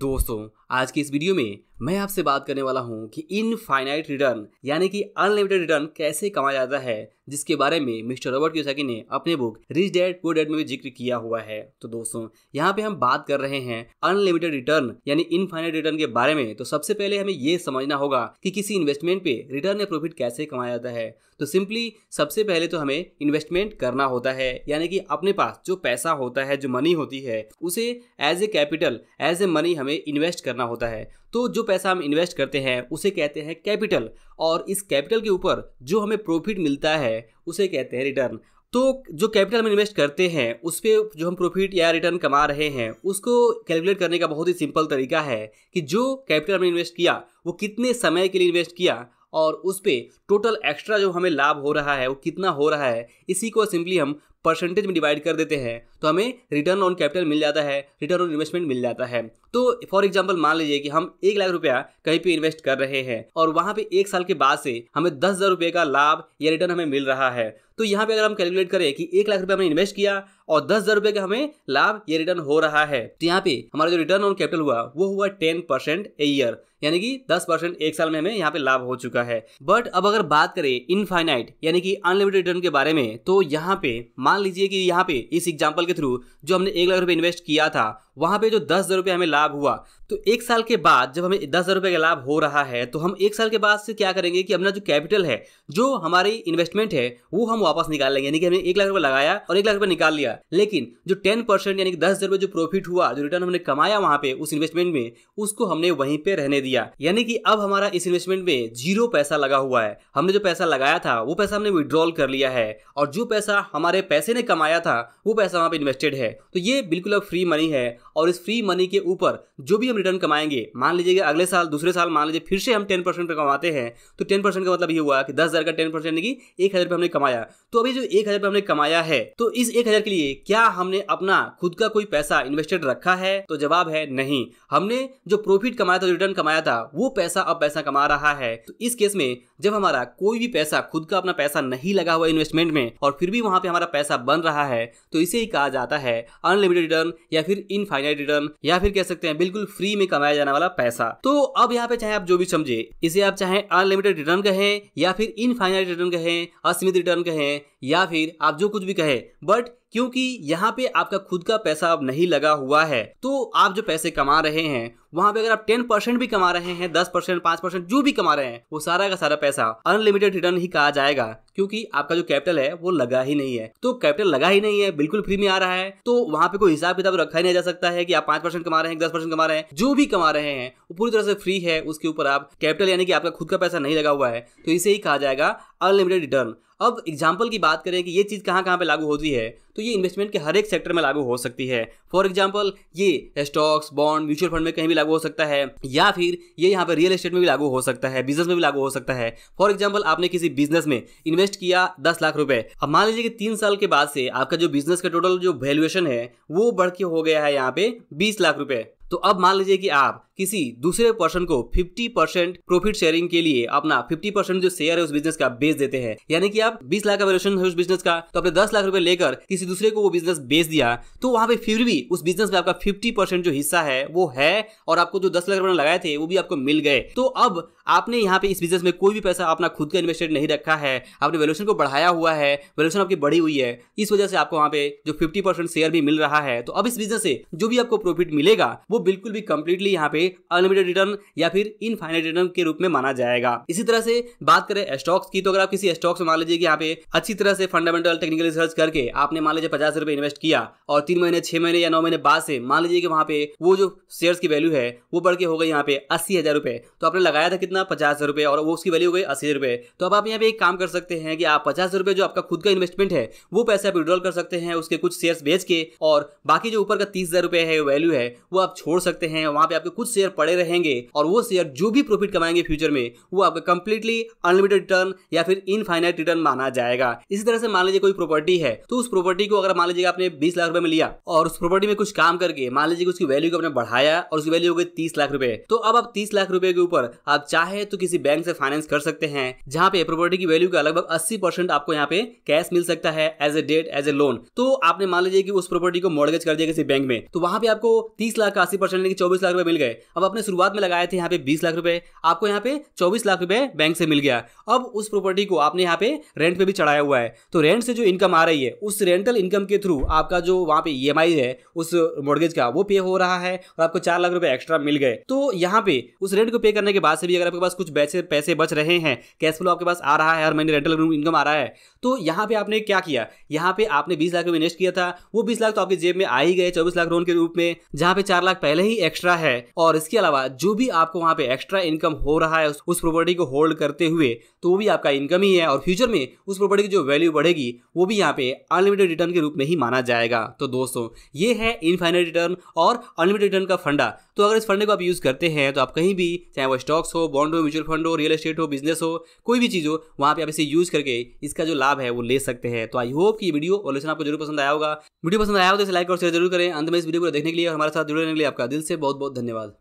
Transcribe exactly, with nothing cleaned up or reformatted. दोस्तों आज की इस वीडियो में मैं आपसे बात करने वाला हूं कि इनफाइनाइट रिटर्न यानी कि अनलिमिटेड रिटर्न कैसे कमाया जाता है, जिसके बारे में मिस्टर रॉबर्ट कियोसाकी ने अपने book rich dad poor dad में भी जिक्र किया हुआ है। तो दोस्तों यहां पे हम बात कर रहे हैं अनलिमिटेड रिटर्न यानी इनफाइनाइट रिटर्न के बारे में। तो सबसे पहले हमें ये समझना होगा कि किसी इन्वेस्टमेंट पे रिटर्न या प्रॉफिट कैसे कमाया जाता है। तो सिंपली सबसे पहले तो हमें इन्वेस्टमेंट करना होता है, यानी कि अपने पास जो पैसा होता है, जो मनी होती है, उसे as a capital, as a money हमें इन्वेस्ट करना होता है। तो जो पैसा हम इन्वेस्ट करते हैं उसे कहते हैं कैपिटल, और इस कैपिटल के ऊपर जो हमें प्रॉफिट मिलता है उसे कहते हैं रिटर्न। तो जो कैपिटल में इन्वेस्ट करते हैं उस पर जो हम प्रॉफिट या रिटर्न कमा रहे हैं उसको कैलकुलेट करने का बहुत ही सिंपल तरीका है कि जो कैपिटल में इन्वेस्ट किया वो कितने समय के लिए इन्वेस्ट किया और उस पर टोटल एक्स्ट्रा जो हमें लाभ हो रहा है वो कितना हो रहा है, इसी को सिंपली हम परसेंटेज में डिवाइड कर देते हैं। तो हमें रिटर्न ऑन कैपिटल मिल जाता है, रिटर्न ऑन इन्वेस्टमेंट मिल जाता है। तो फॉर एग्जांपल मान लीजिए कि हम एक लाख रुपया कहीं पे इन्वेस्ट कर रहे हैं और वहां पे एक साल के बाद से हमें दस हजार रुपये का लाभ या रिटर्न हमें मिल रहा है। तो यहाँ पे अगर हम कैलकुलेट करें कि एक लाख रुपया हमने इन्वेस्ट किया और दस हजार रुपये का हमें लाभ या रिटर्न हो रहा है, तो यहाँ पे हमारा जो रिटर्न ऑन कैपिटल हुआ वो हुआ टेन परसेंट ए ईयर, यानी कि दस परसेंट एक साल में हमें यहाँ पे लाभ हो चुका है। बट अब अगर बात करें इनफाइनाइट यानी कि अनलिमिटेड रिटर्न के बारे में, तो यहाँ पे मान लीजिए कि यहाँ पे इस एग्जाम्पल के थ्रू जो हमने एक लाख रुपये इन्वेस्ट किया था वहाँ पे जो दस हजार रुपये हमें लाभ हुआ, तो एक साल के बाद जब हमें दस हजार रुपये का लाभ हो रहा है तो हम एक साल के बाद से क्या करेंगे कि अपना जो कैपिटल है, जो हमारी इन्वेस्टमेंट है, वो हम वापस निकाल लेंगे। यानी कि हमने एक लाख रुपये लगाया और एक लाख रुपये निकाल लिया, लेकिन जो टेन परसेंट यानी कि दस हजार रुपये जो प्रॉफिट हुआ, जो रिटर्न हमने कमाया वहाँ पे उस इन्वेस्टमेंट में, उसको हमने वहीं पर रहने दिया। यानी कि अब हमारा इस इन्वेस्टमेंट में जीरो पैसा लगा हुआ है। हमने जो पैसा लगाया था वो पैसा हमने विड्रॉल कर लिया है, और जो पैसा हमारे पैसे ने कमाया था वो पैसा वहाँ पर इन्वेस्टेड है। तो ये बिल्कुल अब फ्री मनी है, और इस फ्री मनी के ऊपर जो भी हम रिटर्न कमाएंगे, मान लीजिए अगले साल, दूसरे साल मान लीजिए फिर से हम टेन परसेंट पर कमाते हैं, तो टेन परसेंट का मतलब ये हुआ कि दस हजार का टेन परसेंट यानी कि एक हजार रुपये हमने कमाया। तो अभी जो एक हजार रुपये हमने कमाया है, तो इस एक हजार के लिए क्या हमने अपना खुद का कोई पैसा इन्वेस्टेड रखा है? तो जवाब है नहीं। हमने जो प्रॉफिट कमाया था, रिटर्न कमाया था, वो पैसा अब पैसा कमा रहा है। तो इस केस में जब हमारा कोई भी पैसा, खुद का अपना पैसा नहीं लगा हुआ इन्वेस्टमेंट में, और फिर भी वहां पर हमारा पैसा बन रहा है, तो इसे ही कहा जाता है अनलिमिटेड रिटर्न या फिर इनफाइनाइट रिटर्न, या फिर कह सकते हैं बिल्कुल फ्री में कमाया जाने वाला पैसा। तो अब यहाँ पे चाहे आप जो भी समझे, इसे आप चाहे अनलिमिटेड रिटर्न कहें या फिर इनफाइनाइट रिटर्न कहें, असीमित रिटर्न कहें, या फिर आप जो कुछ भी कहें, बट क्योंकि यहाँ पे आपका खुद का पैसा अब नहीं लगा हुआ है, तो आप जो पैसे कमा रहे हैं वहां पे अगर आप टेन परसेंट भी कमा रहे हैं, दस परसेंट पांच परसेंट जो भी कमा रहे हैं, वो सारा का सारा पैसा अनलिमिटेड रिटर्न ही कहा जाएगा, क्योंकि आपका जो कैपिटल है वो लगा ही नहीं है। तो कैपिटल लगा ही नहीं है, बिल्कुल फ्री में आ रहा है, तो वहां पे कोई हिसाब किताब रखा ही नहीं जा सकता है कि आप पांच परसेंट कमा रहे हैं, दस परसेंट कमा रहे हैं, जो भी कमा रहे हैं वो पूरी तरह से फ्री है। उसके ऊपर आप कैपिटल यानी कि आपका खुद का पैसा नहीं लगा हुआ है, तो इसे ही कहा जाएगा अनलिमिटेड रिटर्न। अब एग्जाम्पल की बात करें कि ये चीज़ कहाँ कहाँ पे लागू होती है, तो ये इन्वेस्टमेंट के हर एक सेक्टर में लागू हो सकती है। फॉर एग्जाम्पल ये स्टॉक्स, बॉन्ड, म्यूचुअल फंड में कहीं भी लागू हो सकता है, या फिर ये यहाँ पे रियल एस्टेट में भी लागू हो सकता है, बिजनेस में भी लागू हो सकता है। फॉर एग्जाम्पल आपने किसी बिजनेस में इन्वेस्ट किया दस लाख रुपए, अब मान लीजिए कि तीन साल के बाद से आपका जो बिजनेस का टोटल जो वैल्यूएशन है वो बढ़ के हो गया है यहाँ पे बीस लाख रुपए। तो अब मान लीजिए कि आप किसी दूसरे पर्सन को पचास परसेंट प्रॉफिट शेयरिंग के लिए अपना पचास परसेंट जो शेयर है उस बिजनेस का बेच देते हैं, यानी कि आप बीस लाख का वैल्यूएशन है उस बिजनेस का, तो आपने दस लाख रुपए लेकर किसी दूसरे को वो बिजनेस बेच दिया, तो वहां पे फिर भी उस बिजनेस में आपका पचास परसेंट जो हिस्सा है वो है, और आपको जो दस लाख रुपए लगाए थे वो भी आपको मिल गए। तो अब आपने यहाँ पे इस बिजनेस में कोई भी पैसा अपना खुद का इन्वेस्टेड नहीं रखा है, आपने वैल्यूएशन को बढ़ाया हुआ है, वैल्यूएशन आपकी बढ़ी हुई है, इस वजह से आपको वहाँ पे जो पचास परसेंट शेयर भी मिल रहा है। तो अब इस बिजनेस से जो भी आपको प्रॉफिट मिलेगा वो बिल्कुल भी कंप्लीटली यहाँ पे अनलिमिटेड रिटर्न या फिर इनफाइनाइट रिटर्न के रूप में माना जाएगा। इसी तरह से बात करें स्टॉक्स की, तो अगर आप किसी स्टॉक्स में मान लीजिए कि यहाँ पे अच्छी तरह से फंडामेंटल टेक्निकल रिसर्च करके आपने मान लीजिए पचास रुपए इन्वेस्ट किया, और तीन महीने, छह महीने या नौ महीने बाद से मान लीजिए कि वहाँ पे वो जो शेयर्स की वैल्यू है वो बढ़ के हो गई यहाँ पे अस्सी हजार रुपए। तो आपने लगाया था कितना, पचास हजार रुपए, और वो उसकी वैल्यू हो गई अस्सी हजार रुपए। तो अब आप यहाँ पे एक काम कर सकते हैं कि आप पचास हजार रुपए जो आपका खुद का इन्वेस्टमेंट है वो पैसे आप विड्रॉल कर सकते हैं, उसके कुछ शेयर बेच के, और बाकी जो ऊपर का तीस हजार रुपए है वैल्यू है वो आप छोड़ सकते हैं, वहाँ पे आपके कुछ शेयर पड़े रहेंगे और वो शेयर जो भी प्रॉफिट कमाएंगे फ्यूचर में वो आपका कंप्लीटली अनलिमिटेड रिटर्न या फिर इनफाइनाइट रिटर्न माना जाएगा। इसी तरह से मान लीजिए कोई प्रॉपर्टी है, तो उस प्रॉपर्टी को अगर मान लीजिए आपने बीस लाख रुपए में लिया और उस प्रॉपर्टी में कुछ काम करके मान लीजिए उसकी वैल्यू को आपने बढ़ाया और उसकी वैल्यू हो गई तीस लाख रुपए, तो अब आप तीस लाख रुपए के ऊपर आप चाहे तो किसी बैंक से फाइनेंस कर सकते हैं जहाँ पे प्रॉपर्टी की वैल्यू का लगभग अस्सी परसेंट आपको यहाँ पे कैश मिल सकता है as a debt as a loan. तो आपने मान लीजिए कि उस प्रॉपर्टी को मॉर्गेज कर दिया किसी बैंक में, तो वहाँ पे आपको तीस लाख का अस्सी परसेंट यानी कि चौबीस लाख रुपए मिल गए। अब आपने शुरुआत में लगाए थे यहाँ पे बीस लाख रुपए, आपको यहाँ पे चौबीस लाख रुपए बैंक से मिल गया। अब उस प्रॉपर्टी को आपने यहाँ पे रेंट पे भी चढ़ाया हुआ है, तो रेंट से जो इनकम आ रही है उस रेंटल इनकम के थ्रू आपका जो वहाँ पे ई एम आई है उस मॉर्गेज का वो पे हो रहा है और आपको चार लाख रुपए एक्स्ट्रा मिल गए। तो यहाँ पे उस रेंट को पे करने के बाद से भी अगर आपके पास कुछ पैसे पैसे बच रहे हैं, कैश फ्लो आपके पास आ रहा है, हर महीने रेंटल इनकम आ रहा है, तो यहाँ पे आपने क्या किया, यहाँ पे आपने बीस लाख रुपए इन्वेस्ट किया था, वो बीस लाख तो आपकी जेब में आ ही गए चौबीस लाख लोन के रूप में, जहाँ पे चार लाख पहले ही एक्स्ट्रा है। और इसके अलावा जो भी आपको वहाँ पे एक्स्ट्रा इनकम हो रहा है उस प्रॉपर्टी को होल्ड करते हुए, तो वो भी आपका इनकम ही है और फ्यूचर में उस प्रॉपर्टी की जो वैल्यू बढ़ेगी वो भी यहाँ पे अनलिमिटेड रिटर्न के रूप में ही माना जाएगा। तो दोस्तों ये है इनफाइनाइट रिटर्न और अनलिमिटेड रिटर्न का फंडा। तो अगर इस फंडे को आप यूज करते हैं तो आप कहीं भी, चाहे वो स्टॉक्स हो, बॉन्ड हो, म्यूचुअल फंड हो, रियल एस्टेट हो, बिजनेस हो, कोई भी चीज हो, वहाँ पे आप इसे यूज करके इसका जो लाभ है वो ले सकते हैं। तो आई होप कि ये वीडियो और लेसन आपको जरूर पसंद आया होगा। वीडियो पसंद आया हो तो इसे लाइक और शेयर जरूर करें। अंत में इस वीडियो को देखने के लिए और हमारे साथ जुड़े रहने के लिए आपका दिल से बहुत बहुत धन्यवाद।